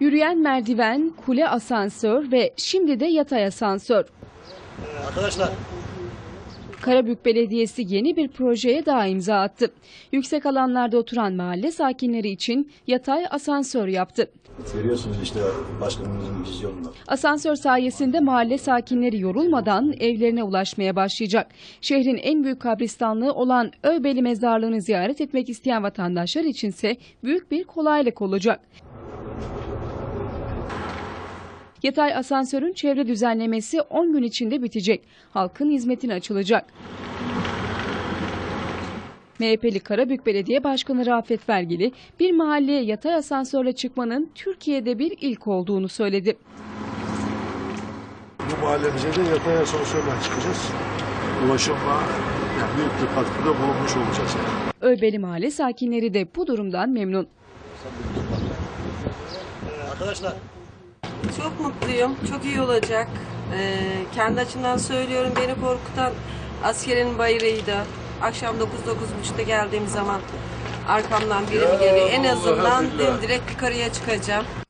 Yürüyen merdiven, kule asansör ve şimdi de yatay asansör. Arkadaşlar. Karabük Belediyesi yeni bir projeye daha imza attı. Yüksek alanlarda oturan mahalle sakinleri için yatay asansör yaptı. Görüyorsunuz işte başkanımızın vizyonunu. Asansör sayesinde mahalle sakinleri yorulmadan evlerine ulaşmaya başlayacak. Şehrin en büyük kabristanlığı olan Öbeli mezarlığını ziyaret etmek isteyen vatandaşlar içinse büyük bir kolaylık olacak. Yatay asansörün çevre düzenlemesi 10 gün içinde bitecek. Halkın hizmetine açılacak. MHP'li Karabük Belediye Başkanı Rafet Vergili, bir mahalleye yatay asansörle çıkmanın Türkiye'de bir ilk olduğunu söyledi. Bu mahallemize de yatay asansörle çıkacağız. Ulaşımla büyük bir katkıda bulunmuş olacağız. Öbeli Mahalle sakinleri de bu durumdan memnun. Arkadaşlar. Çok mutluyum, çok iyi olacak. Kendi açımdan söylüyorum, beni korkutan askerin bayrağıydı. Akşam 9-9.30'da geldiğim zaman arkamdan biri mi geliyor? En azından direkt yukarıya çıkacağım.